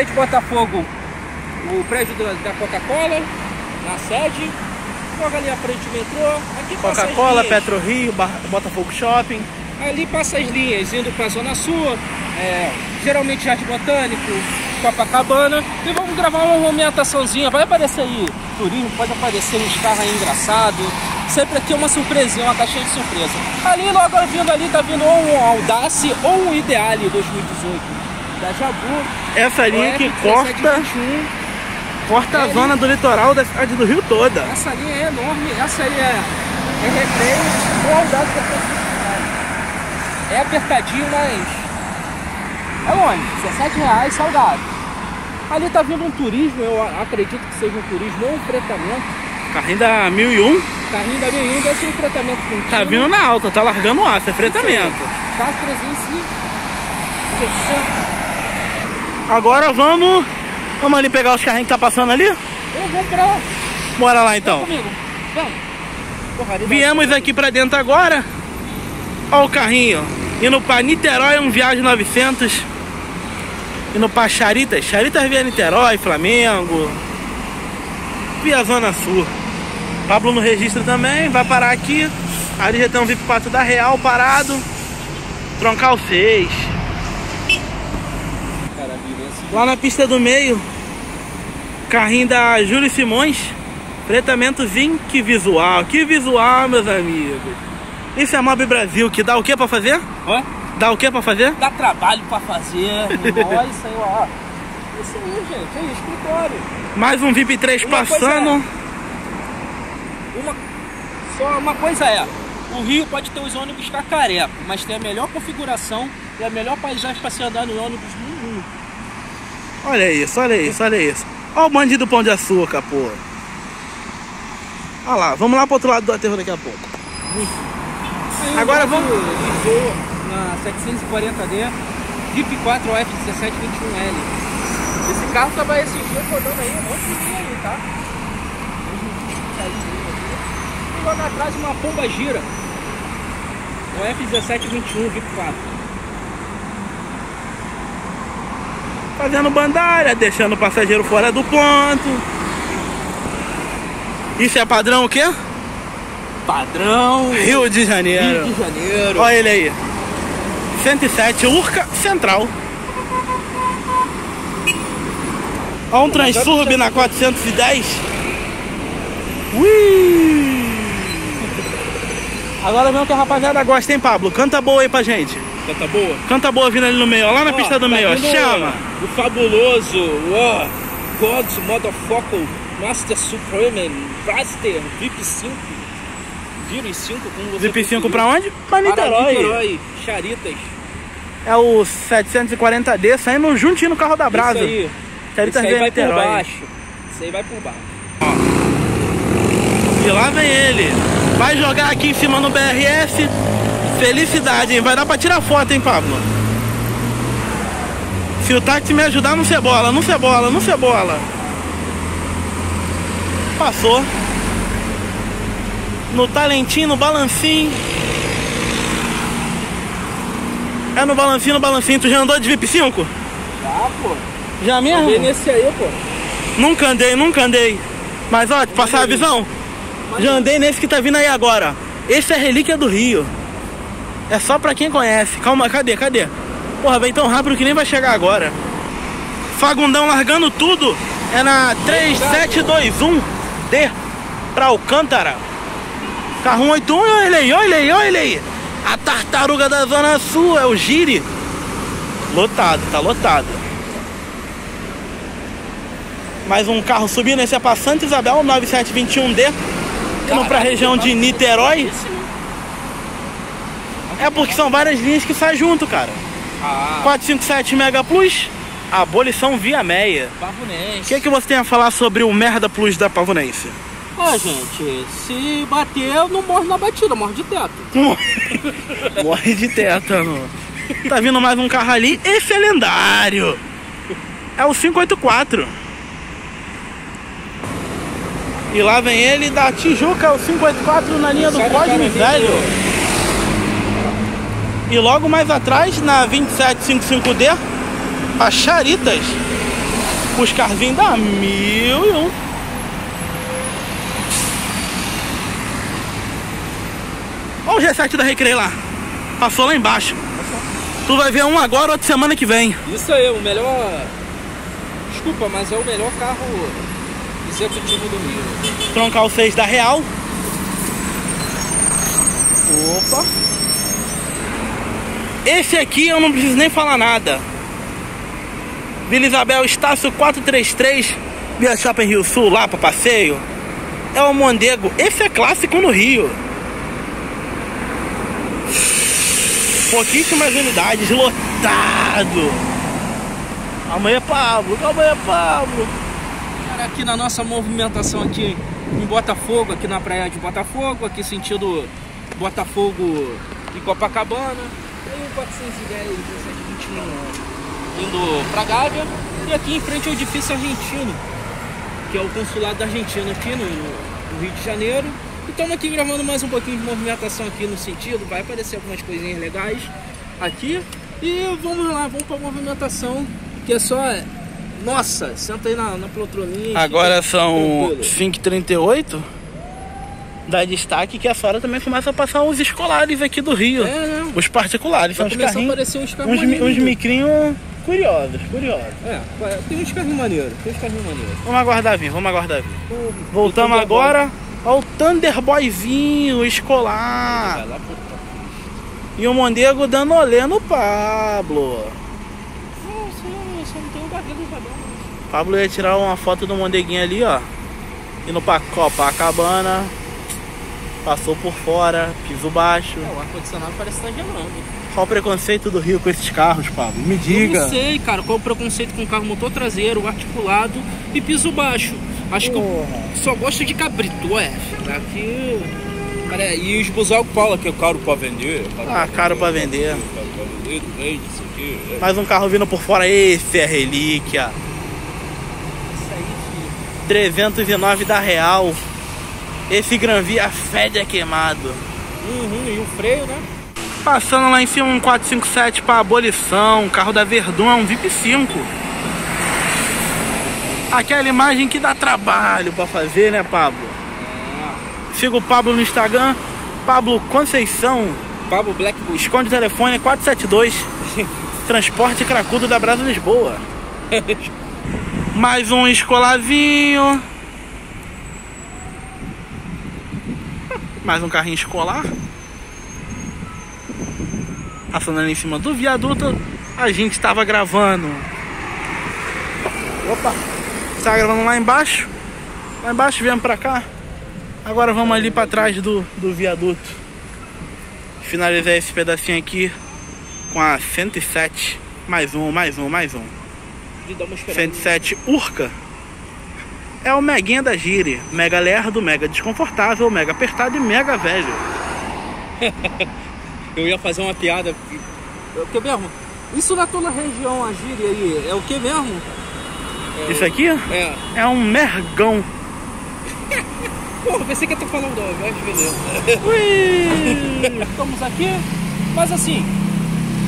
Praia de Botafogo, o prédio da Coca-Cola, na sede. Logo ali à frente o metrô. Coca-Cola, Petro Rio, Botafogo Shopping. Ali passa as linhas, indo para a Zona Sul, geralmente Jardim Botânico, Copacabana. E vamos gravar uma movimentaçãozinha, vai aparecer aí turismo, pode aparecer uns carros aí engraçados. Sempre aqui é uma surpresinha, uma caixinha de surpresa. Ali, logo vindo ali, tá vindo ou um Audace ou um Ideale 2018 da Jabu. Essa linha que corta a zona do litoral da cidade do Rio toda. Essa linha é enorme, essa aí é recreio, ou Audace da... É apertadinho, mas é longe, R$17,00 salgado. Ali tá vindo um turismo, eu acredito que seja um turismo ou um fretamento. Carrinho da 1001. Carrinho da 1001 deve ser um fretamento contínuo. Tá vindo na alta, tá largando o aço, é fretamento. Tá 350. Agora vamos ali pegar os carrinhos que tá passando ali? Eu vou pra lá. Bora lá então. Vem comigo. Vem. Viemos aqui pra dentro agora. Olha o carrinho. Indo para Niterói, um Viagem 900. Indo para Charitas. Charitas via Niterói, Flamengo. Via Zona Sul. Pablo no registro também. Vai parar aqui. Ali já tem um VIP 4 da Real parado. Troncal 6. Lá na pista do meio, carrinho da Júlio Simões. Fretamentozinho. Que visual. Que visual, meus amigos. Isso é Mob Brasil, que dá o que pra fazer? Hã? Dá o que pra fazer? Dá trabalho pra fazer. Olha isso aí, ó. Isso aí, gente, é escritório. Mais um VIP 3 passando. Só uma coisa é, o Rio pode ter os ônibus cacareco, mas tem a melhor configuração e a melhor paisagem pra se andar no ônibus no mundo. Olha isso, olha isso, olha isso. Olha o bandido do Pão de Açúcar, pô. Olha lá, vamos lá pro outro lado do aterro daqui a pouco. Agora vamos na 740D Jeep 4F 1721L. Esse carro só vai assistir rodando aí um monte de linha aí, tá? E logo atrás uma pomba gira. O F1721 Jeep 4. Fazendo bandalha, deixando o passageiro fora do ponto. Isso é padrão o quê? Padrão Rio de Janeiro. Rio de Janeiro. Olha ele aí. 107 Urca Central. Olha um Transurb na 410. Ui! Agora mesmo que a rapaziada gosta, hein, Pablo? Canta boa aí pra gente. Canta boa? Canta boa vindo ali no meio, ó, lá na pista do meio, ó. Chama! O fabuloso, ó, God's Motor Focal Master Supreme, Blaster, VIP 5. Giri 5, como você Zip 5 para onde? Para Niterói. Charitas. É o 740D saindo juntinho no carro da brasa. Isso aí. Charitas vem Niterói. Isso aí vai por baixo. Ó. E lá vem ele. Vai jogar aqui em cima no BRS. Felicidade, hein? Vai dar para tirar foto, hein, Pablo? Se o táxi me ajudar, não cebola, não cebola, não cebola. Passou. No talentinho, no balancinho. É no balancinho, no balancinho. Tu já andou de VIP 5? Já, pô. Já mesmo? Andei nesse aí, pô. Nunca andei, nunca andei. Mas ó, te passar a visão. Mas já andei nesse que tá vindo aí agora. Esse é relíquia do Rio. É só pra quem conhece. Calma, cadê, cadê? Porra, vem tão rápido que nem vai chegar agora. Fagundão largando tudo. É na 3721D pra Alcântara. Carro 181, olha ele aí, olha ele aí, olha ele aí. A tartaruga da Zona Sul, é o Giri. Lotado, tá lotado. Mais um carro subindo, esse é pra Santa Isabel, 9721D. Indo pra região de Niterói. É porque são várias linhas que saem junto, cara. 457 Mega Plus, abolição via meia. O que você tem a falar sobre o Merda Plus da Pavonense? Ah, gente, se bater, eu não morro na batida, eu morro de teto. Morre de tétano. Tá vindo mais um carro ali, esse é lendário. É o 584. E lá vem ele da Tijuca, o 584 na linha do Cosme Velho. E logo mais atrás, na 2755D, a Charitas. os carzinhos da mil e um. Olha o G7 da Recreio lá. Passou lá embaixo. Tu vai ver um agora, outra semana que vem. Isso aí, o melhor... Desculpa, mas é o melhor carro executivo do Rio. Troncal 6 da Real. Opa. Esse aqui eu não preciso nem falar nada. Vila Isabel, Estácio 433, Via Shopping Rio Sul, lá para passeio. É o Mondego. Esse é clássico no Rio. Pouquíssimas unidades, lotado. Amanhã é Pablo, amanhã é Pablo. Cara, aqui na nossa movimentação aqui em Botafogo, aqui na Praia de Botafogo, aqui sentido Botafogo e Copacabana. Tem um 410, 1729. Indo pra Gávea, e aqui em frente ao edifício argentino, que é o consulado da Argentina aqui no Rio de Janeiro. E estamos aqui gravando mais um pouquinho de movimentação aqui no sentido, vai aparecer algumas coisinhas legais aqui. E vamos lá, vamos pra movimentação, que é só... Nossa, senta aí na Plotroninha. Agora são 5h38, dá destaque que a Sara também começa a passar os escolares aqui do Rio. É, os particulares, são os carrinhos, uns micrinhos... Curiosos. É, tem uns carrinhos maneiros, Vamos aguardar vir, Voltamos agora ao Thunder Boyzinho escolar. E o Mondego dando olé no Pablo. Nossa, eu não tenho barriga no Pablo. Pablo ia tirar uma foto do Mondeguinho ali, ó. Indo pra Copacabana. Passou por fora, piso baixo. É, o ar-condicionado parece estar gelando. Qual o preconceito do Rio com esses carros, Pablo? Me diga. Eu não sei, cara. Qual o preconceito com carro motor traseiro, articulado e piso baixo? Acho que eu só gosto de cabrito, é. Aqui... Cara, e os busão que fala que é caro pra vender. Caro pra vender. Isso aqui, é. Mais um carro vindo por fora. Esse é relíquia. Isso aí, filho. 309 da Real. Esse Gran Via fede a queimado. E o freio, né? Passando lá em cima, um 457 para abolição, carro da Verdun, é um VIP 5. Aquela imagem que dá trabalho para fazer, né, Pablo? É. Siga o Pablo no Instagram, Pablo Conceição. Pablo Black. Esconde o telefone, 472. Transporte Cracudo da Brasa Lisboa. Mais um escolavinho. Mais um carrinho escolar. Passando ali em cima do viaduto, a gente estava gravando. Opa! Estava gravando lá embaixo. Lá embaixo, viemos pra cá. Agora vamos ali pra trás do viaduto. Finalizar esse pedacinho aqui com a 107. Mais um. 107 Urca. É o meguinha da Giri. Mega lerdo, mega desconfortável, mega apertado e mega velho. Eu ia fazer uma piada. O que mesmo? Isso na tua região, a gíria aí, é o que mesmo? Isso aqui? É um mergão. Porra, pensei que eu tô falando beleza. Estamos aqui, mas assim,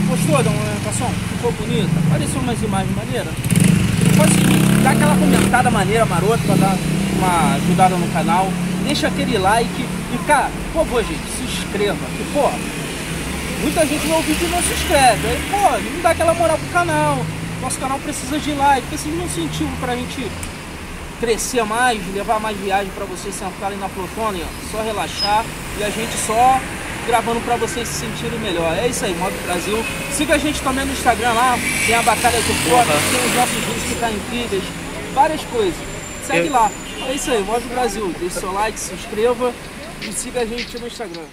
gostou da orientação? Ficou bonita? Apareceu umas imagens maneiras? Faz o seguinte, dá aquela comentada maneira, marota, pra dar uma ajudada no canal. Deixa aquele like e, cara, por favor, gente, se inscreva. Que porra. Muita gente vê o vídeo e não se inscreve, aí pô, não dá aquela moral pro canal. Nosso canal precisa de like, precisa de um incentivo pra gente crescer mais, levar mais viagem pra vocês sentarem na Plotrone, só relaxar e a gente só gravando pra vocês se sentirem melhor. É isso aí, Mob Brasil. Siga a gente também no Instagram lá, tem a Batalha do Povo, tem os nossos vídeos que tá incríveis, várias coisas. Segue lá. É isso aí, Mob Brasil. Deixe seu like, se inscreva e siga a gente no Instagram.